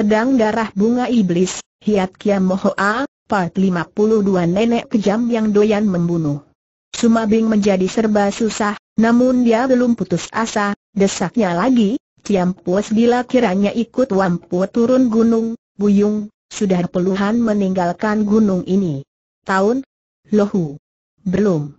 Pedang Darah Bunga Iblis, Hiat Kiam Mo Hoa, Part 52. Nenek kejam yang doyan membunuh. Sumabing menjadi serba susah, namun dia belum putus asa, desaknya lagi, Ciam Pua bila kiranya ikut Wampu turun gunung, Buyung, sudah puluhan meninggalkan gunung ini. Tahun? Lohu. Belum.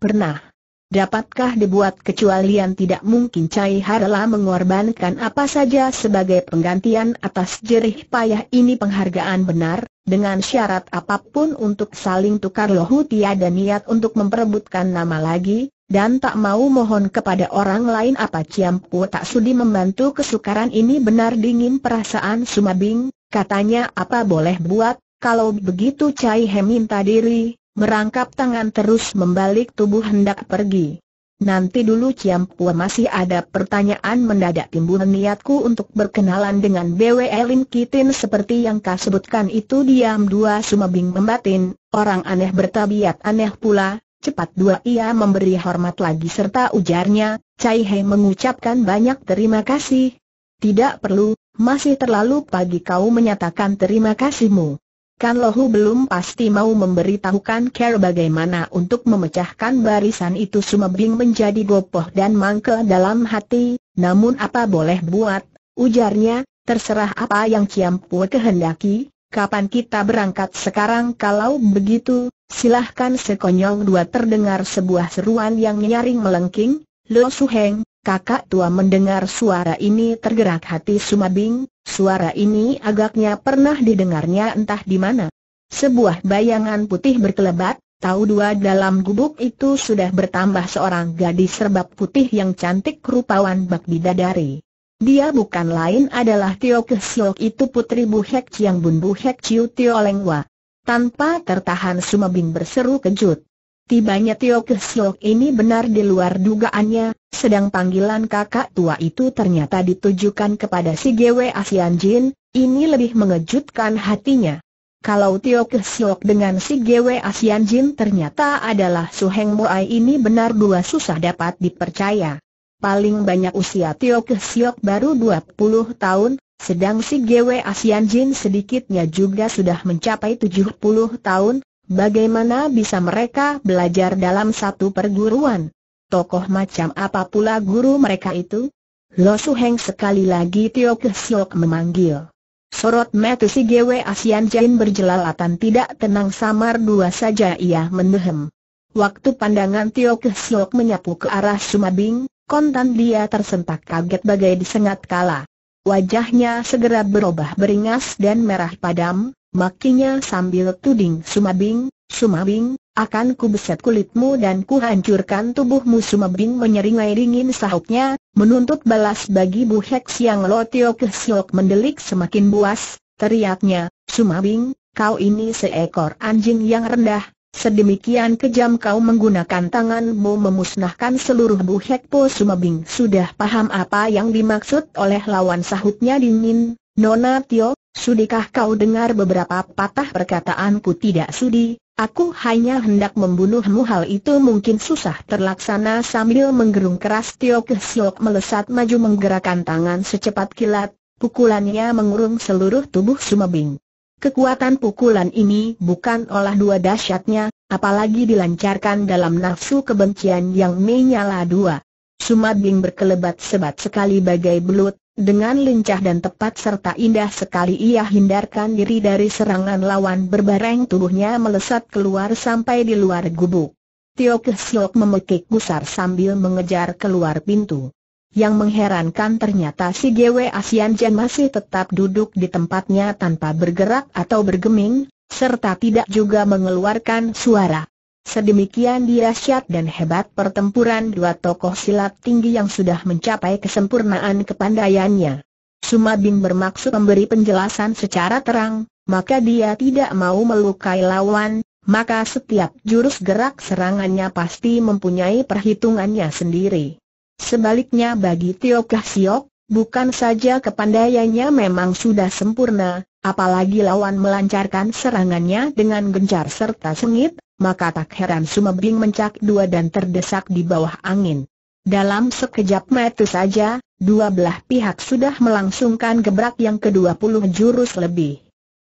Pernah. Dapatkah dibuat kecualian? Tidak mungkin. Cai Hara mengorbankan apa saja sebagai penggantian atas jerih payah ini. Penghargaan benar, dengan syarat apapun untuk saling tukar. Lohu tiada niat untuk memperebutkan nama lagi, dan tak mau mohon kepada orang lain. Apa Ciam Pua tak sudi membantu kesukaran ini? Benar dingin perasaan Sumabing, katanya apa boleh buat, kalau begitu Cai He minta diri. Merangkap tangan terus membalik tubuh hendak pergi. Nanti dulu Ciam Pua, masih ada pertanyaan mendadak timbul. Niatku untuk berkenalan dengan BW Elin Kitin seperti yang kau sebutkan itu. Diam dua, Sumabing membatin, orang aneh bertabiat aneh pula. Cepat dua, ia memberi hormat lagi serta ujarnya, Cai Hei mengucapkan banyak terima kasih. Tidak perlu, masih terlalu pagi kau menyatakan terima kasihmu. Kan Lohu belum pasti mau memberitahukan cara bagaimana untuk memecahkan barisan itu. Sumabing menjadi gopoh dan mangkel dalam hati, namun apa boleh buat, ujarnya, terserah apa yang Ciam Pua kehendaki. Kapan kita berangkat sekarang? Kalau begitu, silahkan. Sekonyong dua terdengar sebuah seruan yang nyaring melengking, Lo Shu Heng, kakak tua. Mendengar suara ini tergerak hati Sumabing. Suara ini agaknya pernah didengarnya entah di mana. Sebuah bayangan putih berkelebat, tahu dua dalam gubuk itu sudah bertambah seorang gadis serba putih yang cantik rupawan bak bidadari. Dia bukan lain adalah Tio Kesiok itu, putri Bu Hekciang Bun Bu Hekciu Tio Lengwa. Tanpa tertahan Sumabing berseru kejut. Tibanya Tio Kesiok ini benar di luar dugaannya, sedang panggilan kakak tua itu ternyata ditujukan kepada si Gwe Asian Jin. Ini lebih mengejutkan hatinya. Kalau Tio Kesiok dengan si Gwe Asian Jin ternyata adalah Suheng Moai, ini benar dua susah dapat dipercaya. Paling banyak usia Tio Kesiok baru 20 tahun, sedang si Gwe Asian Jin sedikitnya juga sudah mencapai 70 tahun. Bagaimana bisa mereka belajar dalam satu perguruan? Tokoh macam apa pula guru mereka itu? Lo Shu Heng, sekali lagi Tio Kesiok memanggil. Sorot mata si Gwe Asian Jin berjelalatan tidak tenang, samar dua saja ia mendehem. Waktu pandangan Tio Kesiok menyapu ke arah Sumabing, kontan dia tersentak kaget bagai disengat kala. Wajahnya segera berubah beringas dan merah padam. Makinya sambil tuding Sumabing, Sumabing, akan ku beset kulitmu dan ku hancurkan tubuhmu. Sumabing menyeringai dingin sahutnya, menuntut balas bagi Bu Hekciang Lo. Tio Kesiok mendelik semakin buas, teriaknya, Sumabing, kau ini seekor anjing yang rendah, sedemikian kejam kau menggunakan tanganmu memusnahkan seluruh Bu Hek Po. Sumabing sudah paham apa yang dimaksud oleh lawan, sahutnya dingin, Nona Tio, sudikah kau dengar beberapa patah perkataanku? Tidak sudi, aku hanya hendak membunuhmu. Hal itu mungkin susah terlaksana. Sambil menggerung keras Tio Kesiok melesat maju menggerakkan tangan secepat kilat, pukulannya mengurung seluruh tubuh Sumabing. Kekuatan pukulan ini bukan olah dua dahsyatnya, apalagi dilancarkan dalam nafsu kebencian yang menyala dua. Sumabing berkelebat sebat sekali bagai belut. Dengan lincah dan tepat serta indah sekali ia hindarkan diri dari serangan lawan. Berbareng tubuhnya melesat keluar sampai di luar gubuk. Tio Kesiok memekik gusar sambil mengejar keluar pintu. Yang mengherankan ternyata si Gwe Asian Jin masih tetap duduk di tempatnya tanpa bergerak atau bergeming, serta tidak juga mengeluarkan suara. Sedemikian dahsyat dan hebat pertempuran dua tokoh silat tinggi yang sudah mencapai kesempurnaan kepandaiannya. Sumabing bermaksud memberi penjelasan secara terang, maka dia tidak mau melukai lawan, maka setiap jurus gerak serangannya pasti mempunyai perhitungannya sendiri. Sebaliknya bagi Tio Kesiok, bukan saja kepandaiannya memang sudah sempurna, apalagi lawan melancarkan serangannya dengan gencar serta sengit. Maka tak heran Sumabing mencak dua dan terdesak di bawah angin. Dalam sekejap mata saja, dua belah pihak sudah melangsungkan gebrak yang ke-20 jurus lebih.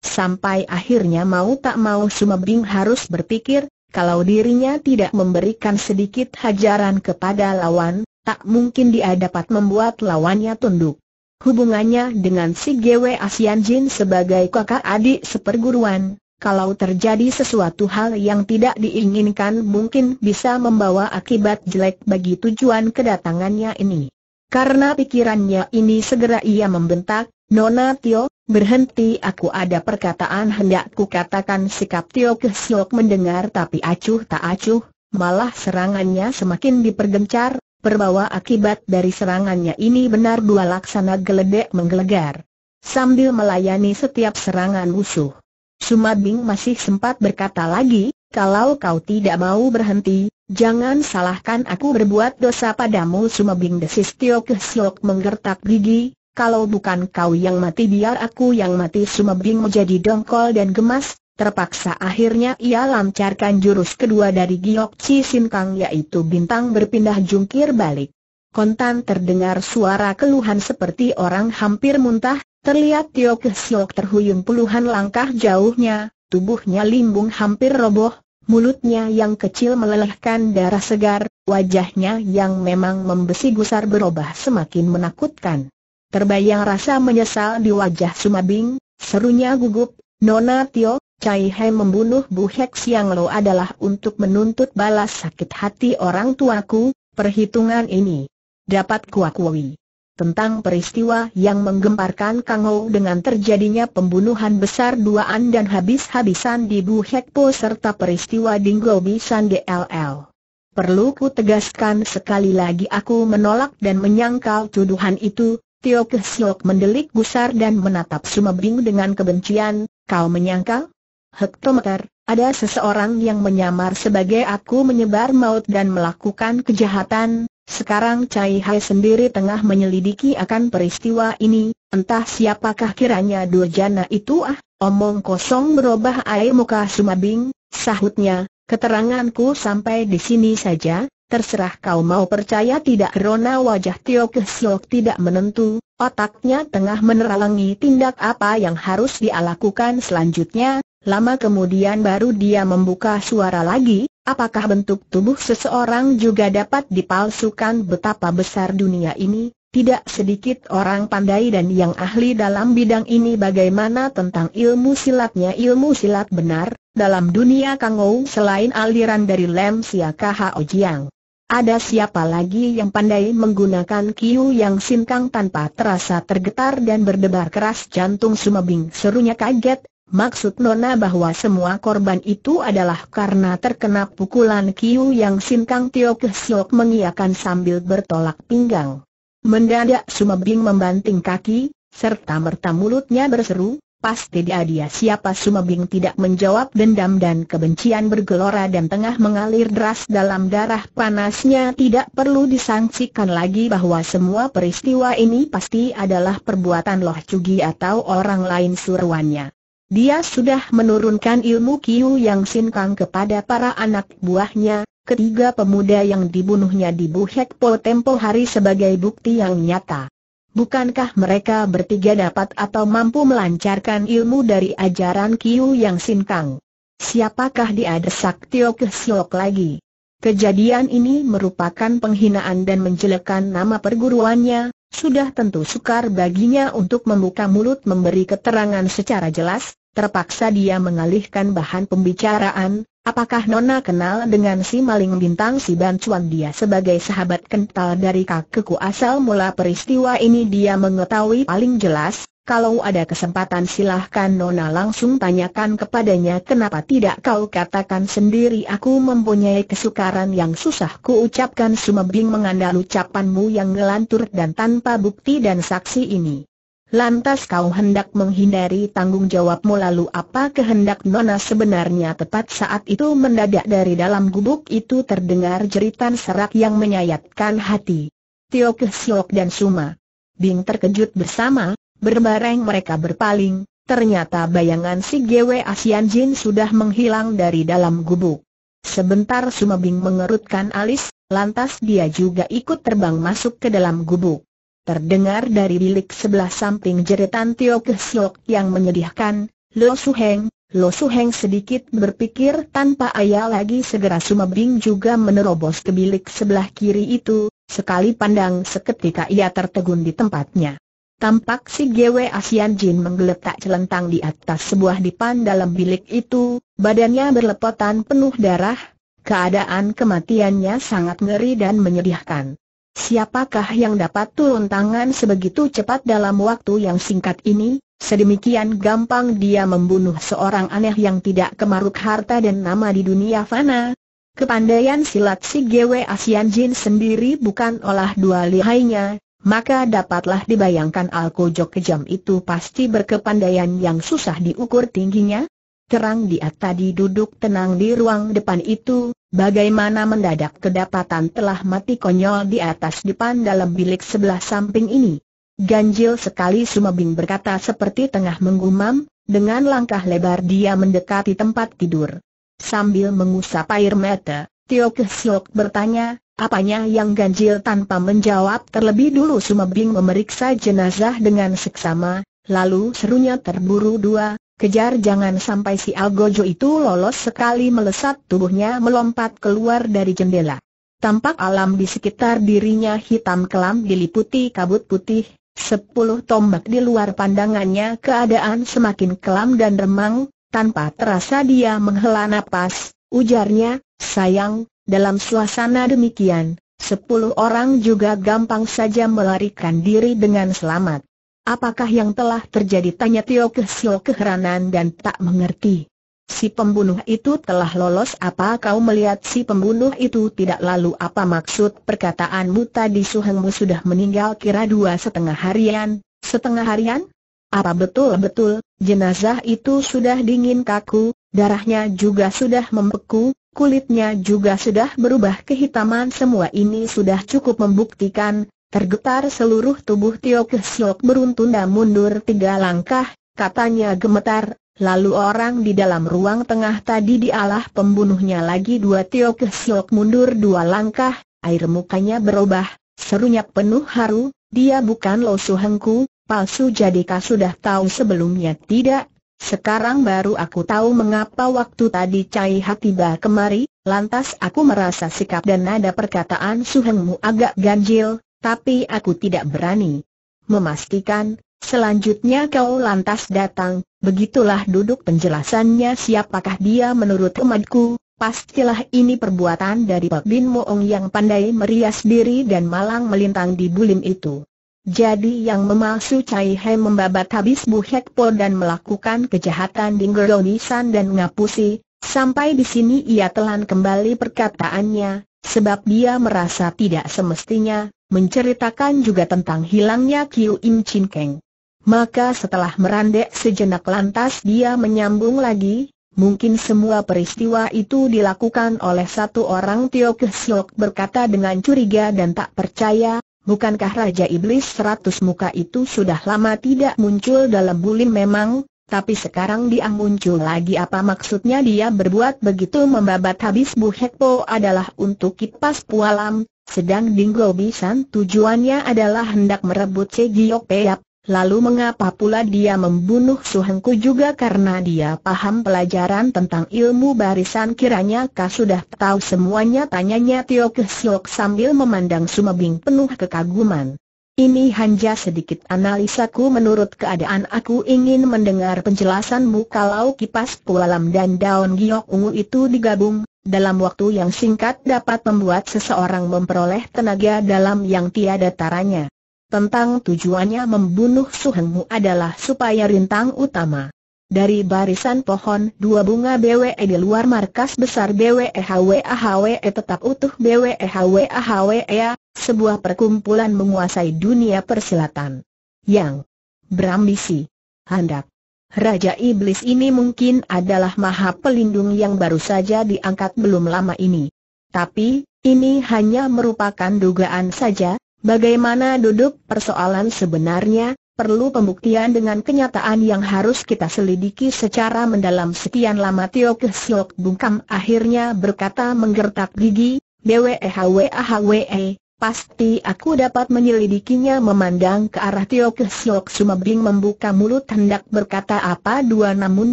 Sampai akhirnya mau tak mau Sumabing harus berpikir, kalau dirinya tidak memberikan sedikit hajaran kepada lawan, tak mungkin dia dapat membuat lawannya tunduk. Hubungannya dengan si Gwe Asian Jin sebagai kakak adik seperguruan, kalau terjadi sesuatu hal yang tidak diinginkan mungkin bisa membawa akibat jelek bagi tujuan kedatangannya ini. Karena pikirannya ini segera ia membentak, "Nona Tio, berhenti, aku ada perkataan hendak kukatakan." Sikap Tio Kesiok mendengar tapi acuh tak acuh, malah serangannya semakin dipergencar. Perbawa akibat dari serangannya ini benar dua laksana geledek menggelegar. Sambil melayani setiap serangan musuh, Sumabing masih sempat berkata lagi, "Kalau kau tidak mau berhenti, jangan salahkan aku berbuat dosa padamu." "Sumabing," desis Tio Kesiok menggertak gigi, "kalau bukan kau yang mati biar aku yang mati." Sumabing menjadi dongkol dan gemas. Terpaksa akhirnya ia lancarkan jurus kedua dari Giok Ci Sin Kang, yaitu bintang berpindah jungkir balik. Kontan terdengar suara keluhan seperti orang hampir muntah, terlihat Tio Kesiok terhuyung puluhan langkah jauhnya, tubuhnya limbung hampir roboh, mulutnya yang kecil melelehkan darah segar, wajahnya yang memang membesi gusar berubah semakin menakutkan. Terbayang rasa menyesal di wajah Sumabing, serunya gugup, "Nona Tio, Cai Hei membunuh Bu Hekciang Lo adalah untuk menuntut balas sakit hati orang tuaku. Perhitungan ini dapat kuakui." Tentang peristiwa yang menggemparkan Kang Ho dengan terjadinya pembunuhan besar duaan dan habis-habisan di Bu Hek Po serta peristiwa Dinggo Bisan DLL, perlu ku tegaskan sekali lagi, aku menolak dan menyangkal tuduhan itu. Tio Kesiok mendelik gusar dan menatap Sumabing dengan kebencian, "Kau menyangkal? Hektometer, ada seseorang yang menyamar sebagai aku menyebar maut dan melakukan kejahatan. Sekarang Cai Hei sendiri tengah menyelidiki akan peristiwa ini. Entah siapakah kiranya durjana itu." "Ah, omong kosong," berubah air muka Sumabing, sahutnya, "Keteranganku sampai di sini saja. Terserah kau mau percaya tidak." Karena wajah Tio Kesiok tidak menentu, otaknya tengah meneralangi tindak apa yang harus dia lakukan selanjutnya. Lama kemudian baru dia membuka suara lagi, "Apakah bentuk tubuh seseorang juga dapat dipalsukan? Betapa besar dunia ini, tidak sedikit orang pandai dan yang ahli dalam bidang ini. Bagaimana tentang ilmu silatnya?" "Ilmu silat benar, dalam dunia Kang Ho selain aliran dari lem siakaha ojiang, ada siapa lagi yang pandai menggunakan Kiu Yang Sin Kang?" Tanpa terasa tergetar dan berdebar keras jantung Sumabing, serunya kaget, "Maksud Nona bahwa semua korban itu adalah karena terkena pukulan Kiu Yang Sin Kang?" Tio Kesiok mengiyakan sambil bertolak pinggang. Mendadak Sumabing membanting kaki, serta merta mulutnya berseru, "Pasti dia siapa?" Sumabing tidak menjawab, dendam dan kebencian bergelora dan tengah mengalir deras dalam darah panasnya. Tidak perlu disangsikan lagi bahwa semua peristiwa ini pasti adalah perbuatan loh Cugi atau orang lain suruhannya. Dia sudah menurunkan ilmu Kiu Yang Sin Kang kepada para anak buahnya. Ketiga pemuda yang dibunuhnya di Bu Hek Po tempo hari sebagai bukti yang nyata. Bukankah mereka bertiga dapat atau mampu melancarkan ilmu dari ajaran Kiu Yang Sin Kang? Siapakah dia? Desak Tio Kesiok lagi. Kejadian ini merupakan penghinaan dan menjelekkan nama perguruannya. Sudah tentu sukar baginya untuk membuka mulut memberi keterangan secara jelas. Terpaksa dia mengalihkan bahan pembicaraan. "Apakah Nona kenal dengan si Maling Bintang, si Bancuan? Dia sebagai sahabat kental dari kakekku. Asal mula peristiwa ini dia mengetahui paling jelas. Kalau ada kesempatan silahkan Nona langsung tanyakan kepadanya." "Kenapa tidak kau katakan sendiri?" "Aku mempunyai kesukaran yang susah ku ucapkan." Sumabing mengandal ucapanmu yang ngelantur dan tanpa bukti dan saksi ini. "Lantas kau hendak menghindari tanggung jawabmu, lalu apa kehendak Nona sebenarnya?" Tepat saat itu mendadak dari dalam gubuk itu terdengar jeritan serak yang menyayatkan hati. Tio Kesiok dan Sumabing terkejut bersama, berbareng mereka berpaling, ternyata bayangan si Gwe Asian Jin sudah menghilang dari dalam gubuk. Sebentar Sumabing mengerutkan alis, lantas dia juga ikut terbang masuk ke dalam gubuk. Terdengar dari bilik sebelah samping jeritan Tio Kesiok yang menyedihkan, "Lo Shu Heng, Lo Shu Heng!" Sedikit berpikir tanpa ayal lagi, segera Sumabing juga menerobos ke bilik sebelah kiri itu. Sekali pandang seketika ia tertegun di tempatnya. Tampak si Gwe Asian Jin menggeletak celentang di atas sebuah dipan dalam bilik itu, badannya berlepotan penuh darah. Keadaan kematiannya sangat ngeri dan menyedihkan. Siapakah yang dapat turun tangan sebegitu cepat dalam waktu yang singkat ini? Sedemikian gampang dia membunuh seorang aneh yang tidak kemaruk harta dan nama di dunia fana. Kepandaian silat si Gwe Asian Jin sendiri bukan olah dua lihainya, maka dapatlah dibayangkan alkojok kejam itu pasti berkepandaian yang susah diukur tingginya. Terang dia tadi duduk tenang di ruang depan itu, bagaimana mendadak kedapatan telah mati konyol di atas depan dalam bilik sebelah samping ini. Ganjil sekali Sumabing berkata seperti tengah menggumam, dengan langkah lebar dia mendekati tempat tidur. Sambil mengusap air mata, Tio Kesiok bertanya, "Apanya yang ganjil?" Tanpa menjawab terlebih dulu Sumabing memeriksa jenazah dengan seksama, lalu serunya terburu-buru, "Kejar, jangan sampai si algojo itu lolos!" Sekali melesat tubuhnya melompat keluar dari jendela. Tampak alam di sekitar dirinya hitam kelam diliputi kabut putih. 10 tombak di luar pandangannya keadaan semakin kelam dan remang. Tanpa terasa dia menghela napas. Ujarnya, "Sayang, dalam suasana demikian, 10 orang juga gampang saja melarikan diri dengan selamat." "Apakah yang telah terjadi?" tanya Tio Kesiok keheranan dan tak mengerti. "Si pembunuh itu telah lolos." "Apa kau melihat si pembunuh itu?" "Tidak." "Lalu apa maksud perkataanmu tadi?" "Suhengmu sudah meninggal kira 2,5 harian, setengah harian?" "Apa betul-betul jenazah itu sudah dingin kaku, darahnya juga sudah membeku, kulitnya juga sudah berubah kehitaman?" "Semua ini sudah cukup membuktikan." Tergetar seluruh tubuh Tio Kesiok beruntunda mundur 3 langkah, katanya gemetar, "Lalu orang di dalam ruang tengah tadi dialah pembunuhnya." "Lagi 2 Tio Kesiok mundur 2 langkah, air mukanya berubah, serunya penuh haru, "Dia bukan Lo Shu Hengku, palsu. Jadikah sudah tahu sebelumnya?" "Tidak, sekarang baru aku tahu." "Mengapa waktu tadi Cai Hei tiba kemari, lantas aku merasa sikap dan nada perkataan Suhengmu agak ganjil. Tapi aku tidak berani memastikan." "Selanjutnya kau lantas datang." "Begitulah duduk penjelasannya." "Siapakah dia menurut umatku?" "Pastilah ini perbuatan dari Pak Bin Moong yang pandai merias diri dan malang melintang di bulim itu." "Jadi yang memalsu Cai Hei membabat habis Bu Hek Po dan melakukan kejahatan di Geronisan dan Ngapusi." Sampai di sini ia telan kembali perkataannya, sebab dia merasa tidak semestinya menceritakan juga tentang hilangnya Kiu Im Chin Keng. Maka setelah merandek sejenak lantas dia menyambung lagi, "Mungkin semua peristiwa itu dilakukan oleh 1 orang Tio Kesiok berkata dengan curiga dan tak percaya, "Bukankah Raja Iblis 100 muka itu sudah lama tidak muncul dalam bulim?" "Memang, tapi sekarang dia muncul lagi." "Apa maksudnya?" "Dia berbuat begitu membabat habis Bu Hek Po adalah untuk kipas pualam, sedang Dinggo Bisan tujuannya adalah hendak merebut Giok Peap. Lalu mengapa pula dia membunuh Suhengku?" "Juga karena dia paham pelajaran tentang ilmu barisan." "Kiranya kau sudah tahu semuanya?" tanyanya Tio Kesiok sambil memandang Sumabing penuh kekaguman. "Ini hanya sedikit analisaku menurut keadaan. Aku ingin mendengar penjelasanmu. Kalau kipas pualam dan daun giok ungu itu digabung dalam waktu yang singkat dapat membuat seseorang memperoleh tenaga dalam yang tiada taranya. Tentang tujuannya membunuh Suhengmu adalah supaya rintang utama dari barisan pohon 2 bunga BWE di luar markas besar BWE HWE HWE tetap utuh. BWE HWE HWE sebuah perkumpulan menguasai dunia persilatan yang berambisi hendak. Raja Iblis ini mungkin adalah maha pelindung yang baru saja diangkat belum lama ini. Tapi, ini hanya merupakan dugaan saja. Bagaimana duduk persoalan sebenarnya, perlu pembuktian dengan kenyataan yang harus kita selidiki secara mendalam." Sekian lama Tio Kesiok bungkam, akhirnya berkata menggertak gigi, "BWE HWE HWE, Pasti aku dapat menyelidikinya. Memandang ke arah Tio Kesiok, Sumabing membuka mulut hendak berkata apa dua namun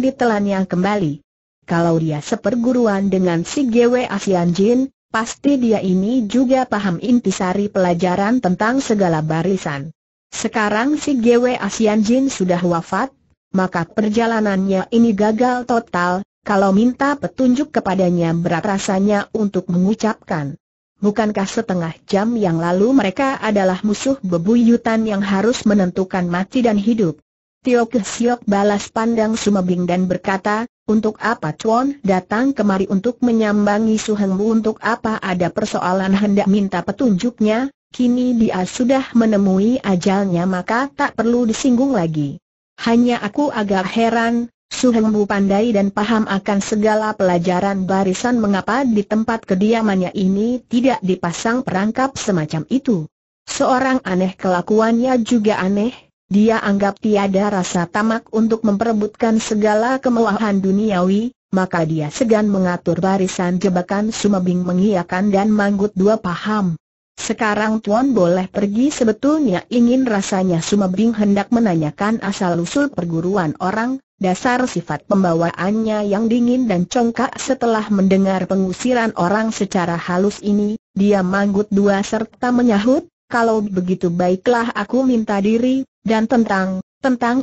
ditelannya kembali. Kalau dia seperguruan dengan si Gwe Asian Jin, pasti dia ini juga paham intisari pelajaran tentang segala barisan. Sekarang si Gwe Asian Jin sudah wafat, maka perjalanannya ini gagal total. Kalau minta petunjuk kepadanya berat rasanya untuk mengucapkan. Bukankah setengah jam yang lalu mereka adalah musuh bebuyutan yang harus menentukan mati dan hidup? Tio Kesiok balas pandang Sumabing dan berkata, "Untuk apa Chuan datang kemari untuk menyambangi Suhengmu? Untuk apa ada persoalan hendak minta petunjuknya? Kini dia sudah menemui ajalnya maka tak perlu disinggung lagi. Hanya aku agak heran. Suhengmu pandai dan paham akan segala pelajaran barisan, mengapa di tempat kediamannya ini tidak dipasang perangkap semacam itu? Seorang aneh, kelakuannya juga aneh. Dia anggap tiada rasa tamak untuk memperebutkan segala kemewahan duniawi, maka dia segan mengatur barisan jebakan." Sumabing mengiyakan dan manggut dua paham. "Sekarang Tuan boleh pergi." Sebetulnya ingin rasanya Sumabing hendak menanyakan asal-usul perguruan orang. Dasar sifat pembawaannya yang dingin dan congkak. Setelah mendengar pengusiran orang secara halus ini, dia manggut dua serta menyahut, "Kalau begitu baiklah aku minta diri." "Dan tentang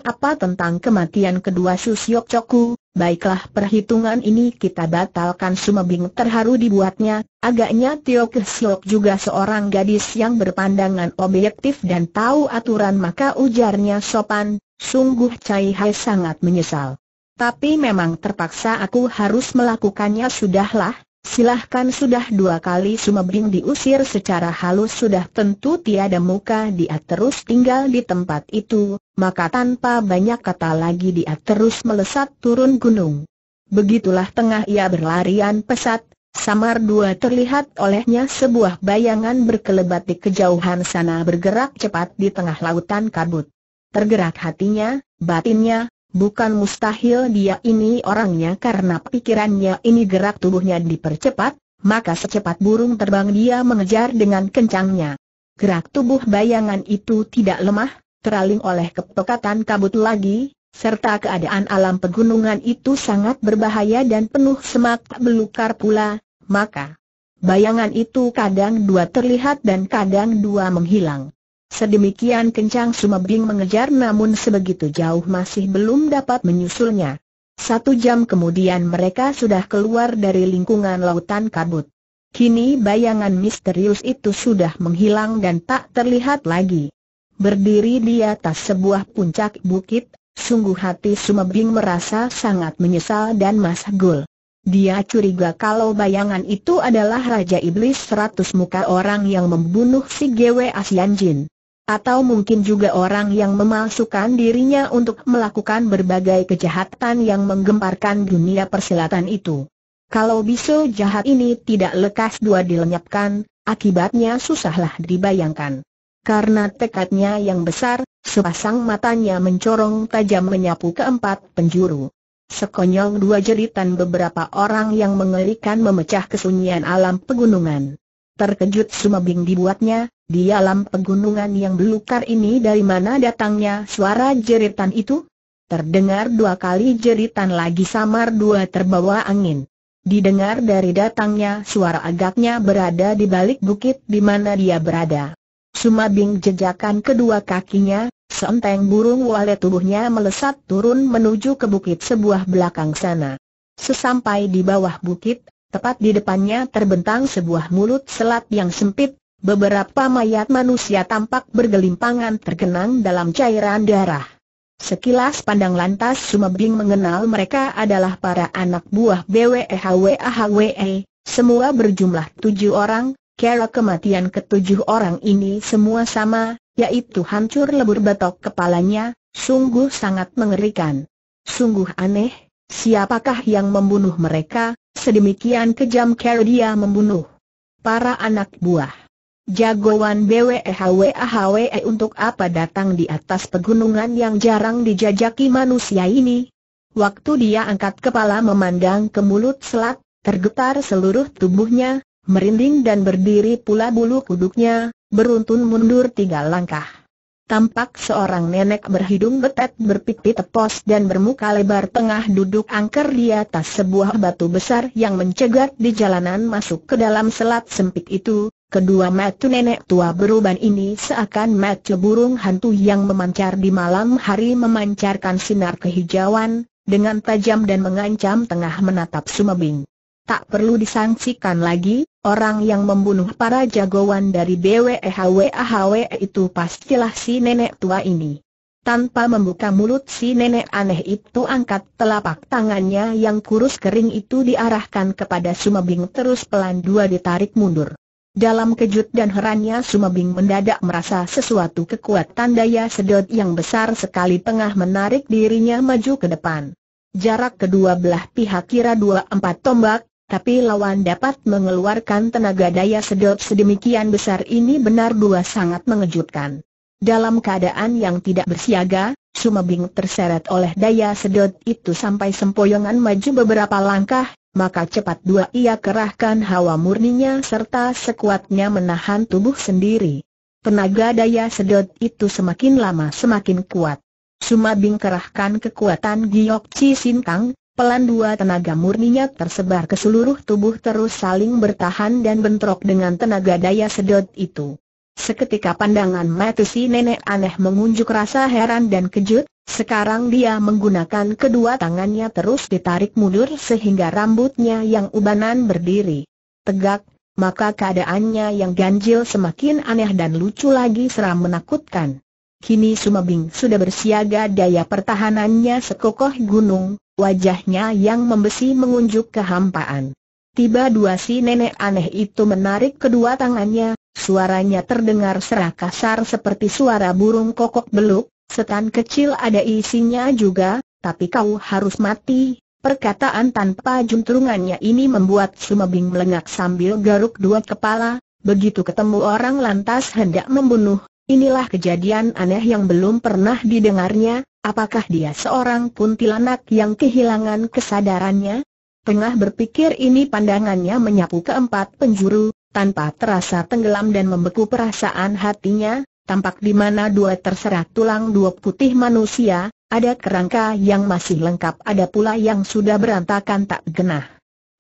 apa?" "Tentang kematian kedua Susiok Coku." "Baiklah, perhitungan ini kita batalkan." Sumabing terharu dibuatnya. Agaknya Tio Kesiok juga seorang gadis yang berpandangan objektif dan tahu aturan, maka ujarnya sopan, "Sungguh Cai Hei sangat menyesal. Tapi memang terpaksa aku harus melakukannya." "Sudahlah, silahkan." Sudah dua kali Sumabing diusir secara halus, sudah tentu tiada muka dia terus tinggal di tempat itu, maka tanpa banyak kata lagi dia terus melesat turun gunung. Begitulah tengah ia berlarian pesat, samar dua terlihat olehnya sebuah bayangan berkelebat di kejauhan sana, bergerak cepat di tengah lautan kabut. Tergerak hatinya, batinnya, bukan mustahil dia ini orangnya, karena pikirannya ini gerak tubuhnya dipercepat, maka secepat burung terbang dia mengejar dengan kencangnya. Gerak tubuh bayangan itu tidak lemah, teraling oleh kepekatan kabut lagi, serta keadaan alam pegunungan itu sangat berbahaya dan penuh semak belukar pula, maka bayangan itu kadang dua terlihat dan kadang dua menghilang. Sedemikian kencang Sumabing mengejar, namun sebegitu jauh masih belum dapat menyusulnya. Satu jam kemudian mereka sudah keluar dari lingkungan lautan kabut. Kini bayangan misterius itu sudah menghilang dan tak terlihat lagi. Berdiri di atas sebuah puncak bukit, sungguh hati Sumabing merasa sangat menyesal dan masgul. Dia curiga kalau bayangan itu adalah Raja Iblis 100 muka, orang yang membunuh si Gwe Asian Jin. Atau mungkin juga orang yang memalsukan dirinya untuk melakukan berbagai kejahatan yang menggemparkan dunia persilatan itu. Kalau bisul jahat ini tidak lekas dua dilenyapkan, akibatnya susahlah dibayangkan. Karena tekadnya yang besar, sepasang matanya mencorong tajam menyapu ke empat penjuru. Sekonyong dua jeritan beberapa orang yang mengerikan memecah kesunyian alam pegunungan. Terkejut Sumabing dibuatnya, di alam pegunungan yang belukar ini dari mana datangnya suara jeritan itu? Terdengar dua kali jeritan lagi, samar dua terbawa angin. Didengar dari datangnya suara agaknya berada di balik bukit di mana dia berada. Sumabing jejakkan kedua kakinya, seenteng burung walet tubuhnya melesat turun menuju ke bukit sebelah belakang sana. Sesampai di bawah bukit, tepat di depannya terbentang sebuah mulut selat yang sempit, beberapa mayat manusia tampak bergelimpangan tergenang dalam cairan darah. Sekilas pandang lantas Sumabing mengenal mereka adalah para anak buah Bwe Hwa Hwe, semua berjumlah 7 orang, kera kematian ke-7 orang ini semua sama, yaitu hancur lebur batok kepalanya, sungguh sangat mengerikan. Sungguh aneh, siapakah yang membunuh mereka? Sedemikian kejam cara dia membunuh para anak buah jagoan Bwe Hwa Hwe. Untuk apa datang di atas pegunungan yang jarang dijajaki manusia ini? Waktu dia angkat kepala memandang ke mulut selat, tergetar seluruh tubuhnya, merinding dan berdiri pula bulu kuduknya, beruntun mundur 3 langkah. Tampak seorang nenek berhidung betet berpipi tepos dan bermuka lebar tengah duduk angker di atas sebuah batu besar yang mencegat di jalanan masuk ke dalam selat sempit itu. Kedua mata nenek tua beruban ini seakan mata burung hantu yang memancar di malam hari, memancarkan sinar kehijauan, dengan tajam dan mengancam tengah menatap Sumabing. Tak perlu disangsikan lagi, orang yang membunuh para jagoan dari Bwe Hwa Hwe itu pastilah si nenek tua ini. Tanpa membuka mulut, si nenek aneh itu angkat telapak tangannya yang kurus kering itu diarahkan kepada Sumabing, terus pelan 2 ditarik mundur. Dalam kejut dan herannya, Sumabing mendadak merasa sesuatu kekuatan daya sedot yang besar sekali tengah menarik dirinya maju ke depan. Jarak kedua belah pihak kira 2-4 tombak, tapi lawan dapat mengeluarkan tenaga daya sedot sedemikian besar ini benar-benar sangat mengejutkan. Dalam keadaan yang tidak bersiaga, Sumabing terseret oleh daya sedot itu sampai sempoyongan maju beberapa langkah. Maka cepat 2 ia kerahkan hawa murninya serta sekuatnya menahan tubuh sendiri. Tenaga daya sedot itu semakin lama semakin kuat. Sumabing kerahkan kekuatan Giok Ci Sin Kang, pelan 2 tenaga murninya tersebar ke seluruh tubuh terus saling bertahan dan bentrok dengan tenaga daya sedot itu. Seketika pandangan mata si nenek aneh mengunjuk rasa heran dan kejut. Sekarang dia menggunakan kedua tangannya terus ditarik mundur sehingga rambutnya yang ubanan berdiri tegak, maka keadaannya yang ganjil semakin aneh dan lucu lagi seram menakutkan. Kini Sumabing sudah bersiaga daya pertahanannya sekokoh gunung, wajahnya yang membesi mengunjuk kehampaan. Tiba-tiba si nenek aneh itu menarik kedua tangannya, suaranya terdengar serak kasar seperti suara burung kokok beluk. Setan kecil ada isinya juga, tapi kau harus mati. Perkataan tanpa juntrungannya ini membuat Sumabing melengak sambil garuk 2 kepala. Begitu ketemu orang lantas hendak membunuh. Inilah kejadian aneh yang belum pernah didengarnya. Apakah dia seorang kuntilanak yang kehilangan kesadarannya? Tengah berpikir ini pandangannya menyapu ke 4 penjuru, tanpa terasa tenggelam dan membeku perasaan hatinya. Tampak di mana 2 terserak tulang 2 putih manusia, ada kerangka yang masih lengkap, ada pula yang sudah berantakan tak genah.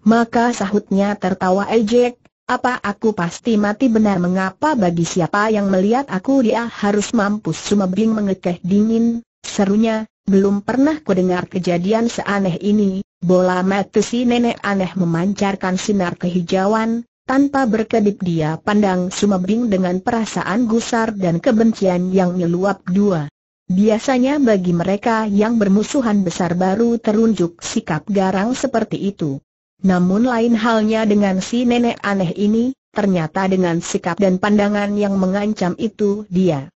Maka sahutnya tertawa ejek, apa aku pasti mati benar? Mengapa bagi siapa yang melihat aku dia harus mampus? Sumabing mengekeh dingin, serunya, belum pernah kudengar kejadian seaneh ini. Bola mata si nenek aneh memancarkan sinar kehijauan. Tanpa berkedip dia pandang Sumabing dengan perasaan gusar dan kebencian yang meluap 2. Biasanya bagi mereka yang bermusuhan besar baru terunjuk sikap garang seperti itu. Namun lain halnya dengan si nenek aneh ini, ternyata dengan sikap dan pandangan yang mengancam itu dia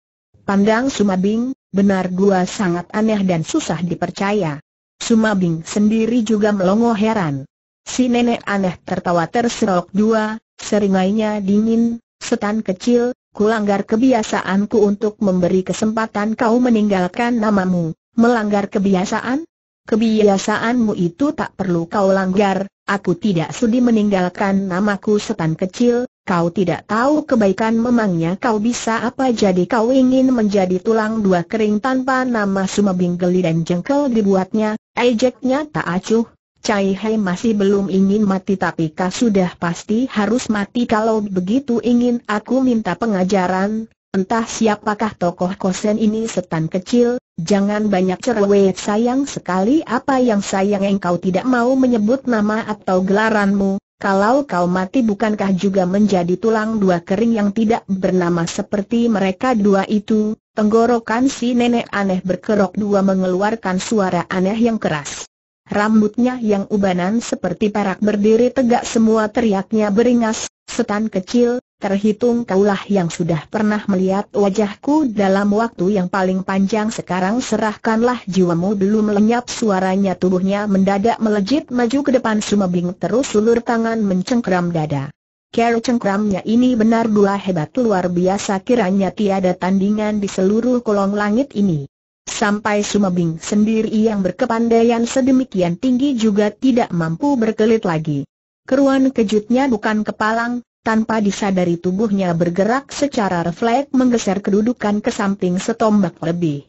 pandang Sumabing, benar gua sangat aneh dan susah dipercaya. Sumabing sendiri juga melongo heran. Si nenek aneh tertawa terserok 2, seringainya dingin, setan kecil, kulanggar kebiasaanku untuk memberi kesempatan kau meninggalkan namamu. Melanggar kebiasaan? Kebiasaanmu itu tak perlu kau langgar, aku tidak sudi meninggalkan namaku. Setan kecil, kau tidak tahu kebaikan memangnya kau bisa apa? Jadi kau ingin menjadi tulang 2 kering tanpa nama? Sumabing geli dan jengkel dibuatnya, ejeknya tak acuh. Cai Hei masih belum ingin mati, tapi kau sudah pasti harus mati. Kalau begitu ingin aku minta pengajaran, entah siapakah tokoh kosen ini? Setan kecil, jangan banyak cerewet, sayang sekali. Apa yang sayang? Engkau tidak mau menyebut nama atau gelaranmu? Kalau kau mati bukankah juga menjadi tulang 2 kering yang tidak bernama seperti mereka 2 itu? Tenggorokan si nenek aneh berkerok 2 mengeluarkan suara aneh yang keras. Rambutnya yang ubanan seperti perak berdiri tegak, semua teriaknya beringas, setan kecil, terhitung kaulah yang sudah pernah melihat wajahku dalam waktu yang paling panjang. Sekarang serahkanlah jiwamu. Belum lenyap suaranya, tubuhnya mendadak melejit maju ke depan. Sumabing terus ulur tangan mencengkram dada. Cara cengkramnya ini benar-benar hebat luar biasa, kiranya tiada tandingan di seluruh kolong langit ini. Sampai Sumabing sendiri yang berkepandaian sedemikian tinggi juga tidak mampu berkelit lagi. Keruan kejutnya bukan kepalang, Tanpa disadari tubuhnya bergerak secara refleks menggeser kedudukan ke samping setombak lebih.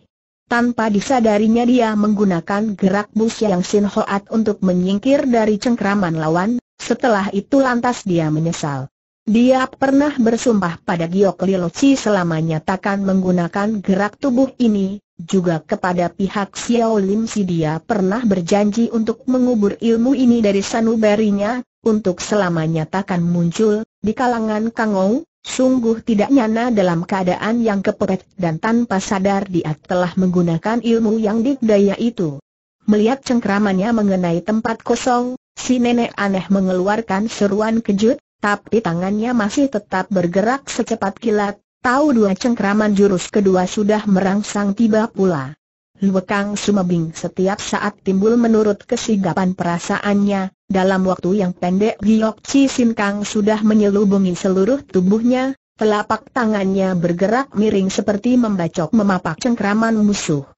Tanpa disadarinya dia menggunakan gerak Bu Siang Sin Hoat untuk menyingkir dari cengkeraman lawan, setelah itu lantas dia menyesal. Dia pernah bersumpah pada Giyokliloci selamanya takkan menggunakan gerak tubuh ini, juga kepada pihak Xiao Lim Si dia pernah berjanji untuk mengubur ilmu ini dari sanubarinya, untuk selamanya takkan muncul. Di kalangan Kang Ou, sungguh tidak nyana dalam keadaan yang kepepet dan tanpa sadar dia telah menggunakan ilmu yang digdaya itu. Melihat cengkeramannya mengenai tempat kosong, si nenek aneh mengeluarkan seruan kejut, tapi tangannya masih tetap bergerak secepat kilat. Tahu dua cengkeraman jurus kedua sudah merangsang tiba pula. Luekang Sumabing setiap saat timbul menurut kesigapan perasaannya. Dalam waktu yang pendek Giok Ci Sin Kang sudah menyelubungi seluruh tubuhnya. Telapak tangannya bergerak miring seperti membacok memapak cengkeraman musuh.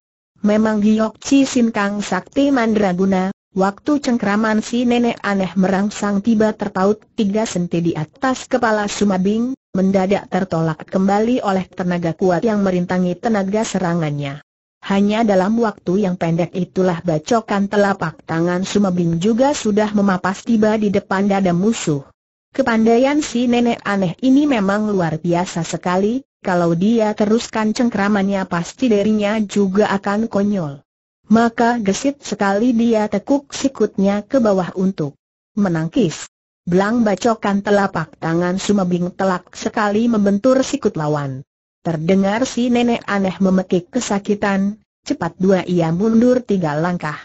Memang Giok Ci Sin Kang sakti mandraguna. Waktu cengkeraman si nenek aneh merangsang tiba terpaut 3 senti di atas kepala Sumabing, mendadak tertolak kembali oleh tenaga kuat yang merintangi tenaga serangannya. Hanya dalam waktu yang pendek itulah bacokan telapak tangan Sumabing juga sudah memapas tiba di depan dada musuh. Kepandaian si nenek aneh ini memang luar biasa sekali, kalau dia teruskan cengkeramannya pasti dirinya juga akan konyol. Maka gesit sekali dia tekuk sikutnya ke bawah untuk menangkis. Belang bacokan telapak tangan Sumabing telak sekali membentur sikut lawan. Terdengar si nenek aneh memekik kesakitan, cepat dua ia mundur 3 langkah.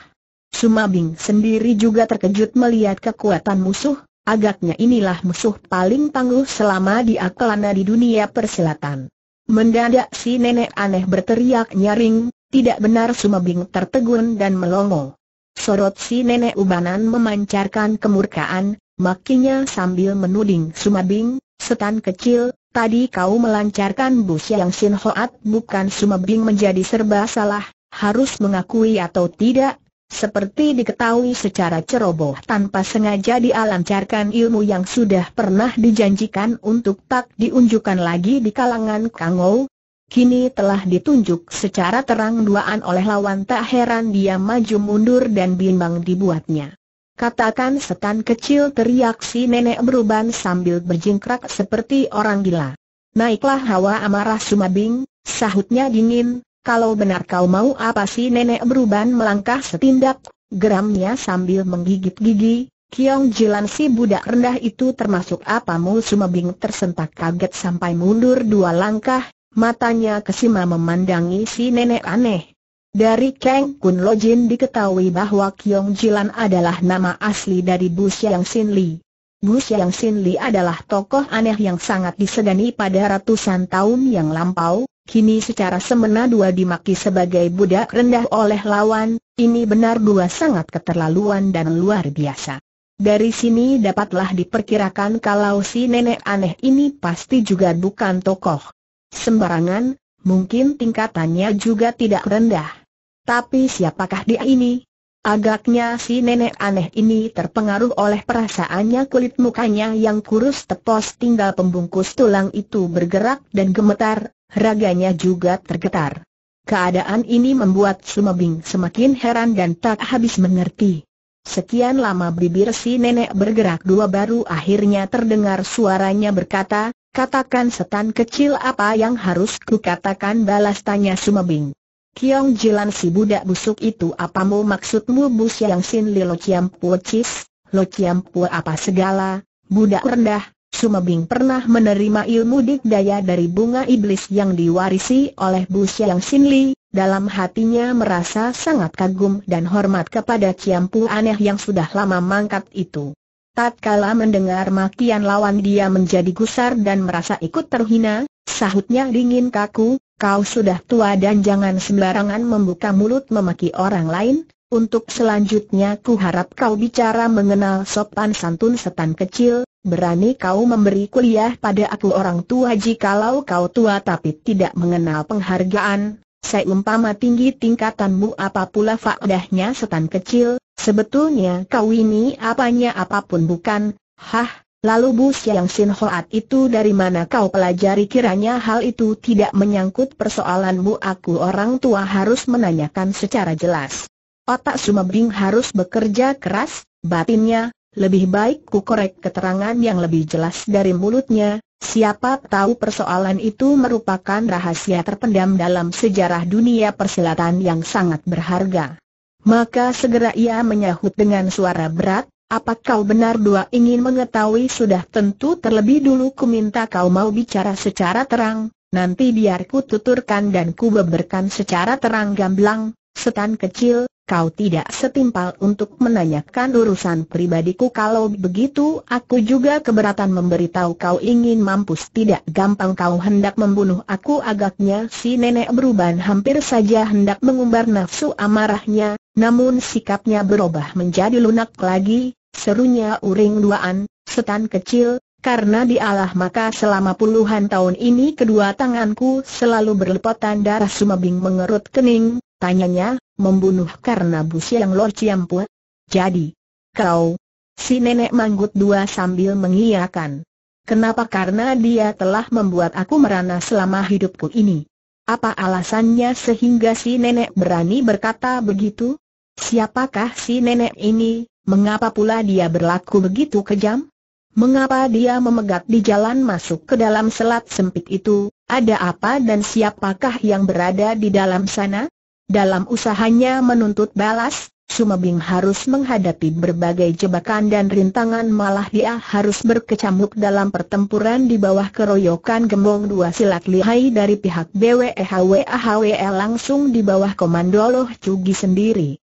Sumabing sendiri juga terkejut melihat kekuatan musuh, agaknya inilah musuh paling tangguh selama dia kelana di dunia persilatan. Mendadak si nenek aneh berteriak nyaring, tidak benar. Sumabing tertegun dan melongo. Sorot si nenek ubanan memancarkan kemurkaan, makinya sambil menuding Sumabing, "Setan kecil, tadi kau melancarkan Bu Siang Sin Hoat bukan?" Sumabing menjadi serba salah, harus mengakui atau tidak. Seperti diketahui secara ceroboh tanpa sengaja dia lancarkan ilmu yang sudah pernah dijanjikan untuk tak diunjukkan lagi di kalangan Kang Ou. Kini telah ditunjuk secara terang-terangan oleh lawan, tak heran dia maju mundur dan bimbang dibuatnya. "Katakan setan kecil!" teriak si nenek beruban sambil berjingkrak seperti orang gila. "Naiklah hawa amarah Sumabing," sahutnya dingin. "Kalau benar kau mau apa?" Si nenek beruban melangkah setindak, geramnya sambil menggigit gigi. "Kiong Jilan, si budak rendah itu termasuk apamu?" Sumabing tersentak kaget sampai mundur 2 langkah, matanya kesima memandangi si nenek aneh. Dari Kang Kun Lo Jin diketahui bahwa Kiong Jilan adalah nama asli dari Bu Siang Sin Li. Bu Siang Sin Li adalah tokoh aneh yang sangat disegani pada ratusan tahun yang lampau, kini secara semena-mena dimaki sebagai budak rendah oleh lawan. Ini benar dua sangat keterlaluan dan luar biasa. Dari sini dapatlah diperkirakan kalau si nenek aneh ini pasti juga bukan tokoh sembarangan, mungkin tingkatannya juga tidak rendah. Tapi siapakah dia ini? Agaknya si nenek aneh ini terpengaruh oleh perasaannya. Kulit mukanya yang kurus tepos tinggal pembungkus tulang itu bergerak dan gemetar, raganya juga tergetar. Keadaan ini membuat Sumabing semakin heran dan tak habis mengerti. Sekian lama bibir si nenek bergerak 2 baru akhirnya terdengar suaranya berkata, "Katakan setan kecil, apa yang harus kukatakan?" balas tanya Sumabing. "Kiong Jilan, si budak busuk itu, apamu maksudmu?" "Bu Siang Sin Li, Lo Ciam Pua Cis, Lo Ciam Pua apa segala, budak rendah." Sumabing pernah menerima ilmu digdaya dari bunga iblis yang diwarisi oleh Bu Siang Sin Li. Dalam hatinya merasa sangat kagum dan hormat kepada Ciam Pua aneh yang sudah lama mangkat itu. Tatkala mendengar makian lawan dia menjadi gusar dan merasa ikut terhina, sahutnya dingin kaku, "Kau sudah tua dan jangan sembarangan membuka mulut memaki orang lain. Untuk selanjutnya ku harap kau bicara mengenal sopan santun. Setan kecil, berani kau memberi kuliah pada aku orang tua? Jikalau kau tua tapi tidak mengenal penghargaan, seumpama tinggi tingkatanmu, apa pula faedahnya?" "Setan kecil, sebetulnya kau ini apanya apapun bukan." "Hah, Lalu Bu Siang Sin Hoat itu dari mana kau pelajari? Kiranya hal itu tidak menyangkut persoalanmu. Aku orang tua harus menanyakan secara jelas. Otak Sumabing harus bekerja keras, batinnya, lebih baik ku korek keterangan yang lebih jelas dari mulutnya. Siapa tahu persoalan itu merupakan rahasia terpendam dalam sejarah dunia persilatan yang sangat berharga. Maka segera ia menyahut dengan suara berat, "Apa kau benar dua ingin mengetahui? Sudah tentu. Terlebih dulu ku minta kau mau bicara secara terang, nanti biar ku tuturkan dan ku beberkan secara terang gamblang. Setan kecil, kau tidak setimpal untuk menanyakan urusan pribadiku. Kalau begitu aku juga keberatan memberitahu kau ingin mampus. Tidak gampang kau hendak membunuh aku." Agaknya si nenek berubah, hampir saja hendak mengumbar nafsu amarahnya, namun sikapnya berubah menjadi lunak lagi. Serunya uring duaan, "Setan kecil, karena dialah maka selama puluhan tahun ini kedua tanganku selalu berlepotan darah." Sumabing mengerut kening, tanyanya, "Membunuh karena Bu Siang Lo Ciam Pua? Jadi, kau..." Si nenek manggut dua sambil mengiyakan. "Kenapa? Karena dia telah membuat aku merana selama hidupku ini." "Apa alasannya sehingga si nenek berani berkata begitu? Siapakah si nenek ini? Mengapa pula dia berlaku begitu kejam? Mengapa dia memegat di jalan masuk ke dalam selat sempit itu? Ada apa dan siapakah yang berada di dalam sana?" Dalam usahanya menuntut balas, Sumabing harus menghadapi berbagai jebakan dan rintangan, malah dia harus berkecamuk dalam pertempuran di bawah keroyokan gembong dua silat lihai dari pihak BW Hwa Hwe, langsung di bawah komando Loh Cugi sendiri.